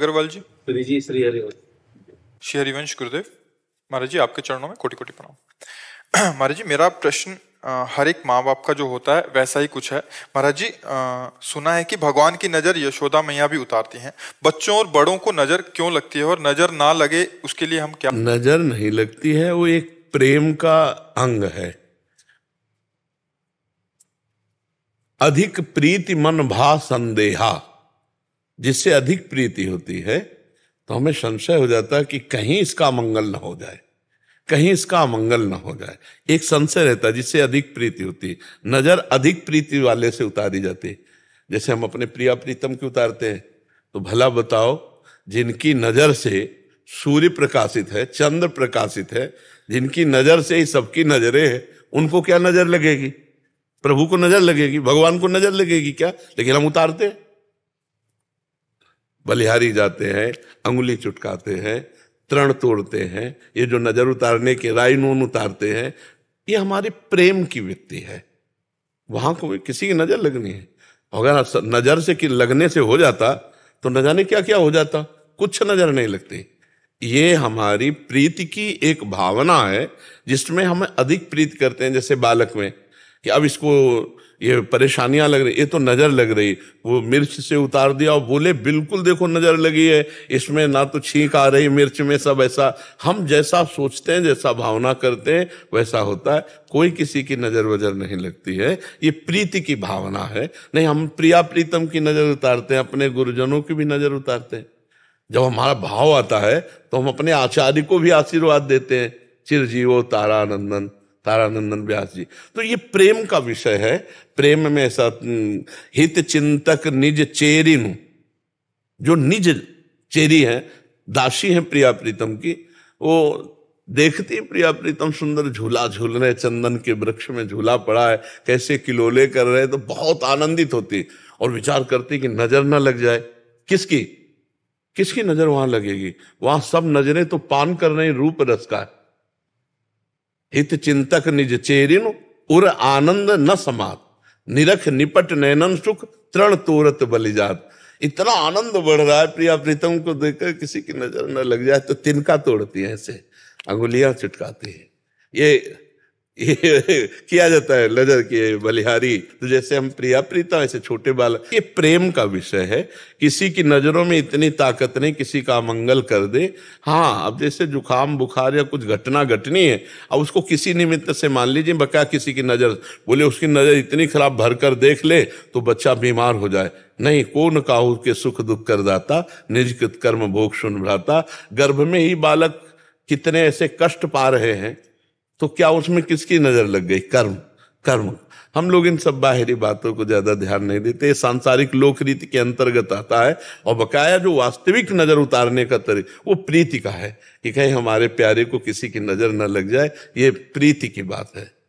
अग्रवाल जी जी श्री हरिवंश गुरुदेव महाराज जी आपके चरणों में कोटि कोटि प्रणाम। महाराज जी मेरा प्रश्न हर एक माँ बाप का जो होता है वैसा ही कुछ है। महाराज जी सुना है कि भगवान की नज़र यशोदा मैया भी उतारती हैं, बच्चों और बड़ों को नज़र क्यों लगती है और नज़र ना लगे उसके लिए हम क्या? नज़र नहीं लगती है, वो एक प्रेम का अंग है। अधिक प्रीति मन भा संदेहा, जिससे अधिक प्रीति होती है तो हमें संशय हो जाता है कि कहीं इसका मंगल न हो जाए, कहीं इसका मंगल न हो जाए, एक संशय रहता है जिससे अधिक प्रीति होती है। नज़र अधिक प्रीति वाले से उतारी जाती है, जैसे हम अपने प्रिया प्रीतम की उतारते हैं। तो भला बताओ, जिनकी नज़र से सूर्य प्रकाशित है, चंद्र प्रकाशित है, जिनकी नज़र से ही सबकी नज़रें हैं, उनको क्या नज़र लगेगी? प्रभु को नज़र लगेगी, भगवान को नज़र लगेगी क्या? लेकिन हम उतारते हैं, बलिहारी जाते हैं, अंगुली चुटकाते हैं, तृण तोड़ते हैं, ये जो नज़र उतारने के राय नून उतारते हैं, ये हमारे प्रेम की व्यक्ति है। वहाँ को किसी की नज़र लगनी है, अगर नज़र से कि लगने से हो जाता तो न जाने क्या क्या हो जाता, कुछ नज़र नहीं लगती। ये हमारी प्रीति की एक भावना है जिसमें हम अधिक प्रीति करते हैं। जैसे बालक में कि अब इसको ये परेशानियां लग रही, ये तो नज़र लग रही, वो मिर्च से उतार दिया और बोले बिल्कुल देखो नज़र लगी है, इसमें ना तो छींक आ रही मिर्च में, सब ऐसा हम जैसा सोचते हैं, जैसा भावना करते हैं वैसा होता है। कोई किसी की नज़र वजर नहीं लगती है, ये प्रीति की भावना है। नहीं, हम प्रिया प्रीतम की नज़र उतारते हैं, अपने गुरुजनों की भी नज़र उतारते हैं। जब हमारा भाव आता है तो हम अपने आचार्य को भी आशीर्वाद देते हैं, चिरजीवो तारानंदन, तारानंदन व्यास जी। तो ये प्रेम का विषय है। प्रेम में ऐसा हित चिंतक निज चेरिनु, जो निज चेरी है, दासी है प्रिया प्रीतम की, वो देखती प्रिया प्रीतम सुंदर झूला झूल रहे, चंदन के वृक्ष में झूला पड़ा है, कैसे किलोले कर रहे, तो बहुत आनंदित होती और विचार करती कि नजर ना लग जाए। किसकी नजर वहां लगेगी? वहां सब नजरें तो पान कर रही रूप रस का है। हित चिंतक निज चेरिनु उर आनंद न समात, निरख निपट नैनन सुख तृण तोरत बलिजात। इतना आनंद बढ़ रहा है प्रिया प्रीतम को देखकर, किसी की नजर न लग जाए तो तिनका तोड़ती है, ऐसे अंगुलियां चुटकाती है, ये किया जाता है नजर के बलिहारी। तो जैसे हम प्रिया प्रीतम, ऐसे छोटे बालक, ये प्रेम का विषय है। किसी की नजरों में इतनी ताकत नहीं किसी का मंगल कर दे। हाँ, अब जैसे जुकाम बुखार या कुछ घटना घटनी है, अब उसको किसी निमित्त से मान लीजिए बकाया किसी की नजर, बोले उसकी नजर इतनी खराब भर कर देख ले तो बच्चा बीमार हो जाए। नहीं, कौन काहू के सुख दुख कर दाता, निजकृत कर्म भोग सुन भ्राता। गर्भ में ही बालक कितने ऐसे कष्ट पा रहे हैं, तो क्या उसमें किसकी नजर लग गई? कर्म। हम लोग इन सब बाहरी बातों को ज्यादा ध्यान नहीं देते, सांसारिक लोक रीति के अंतर्गत आता है। और बकाया जो वास्तविक नजर उतारने का तरीका वो प्रीति का है कि कहीं हमारे प्यारे को किसी की नजर न लग जाए, ये प्रीति की बात है।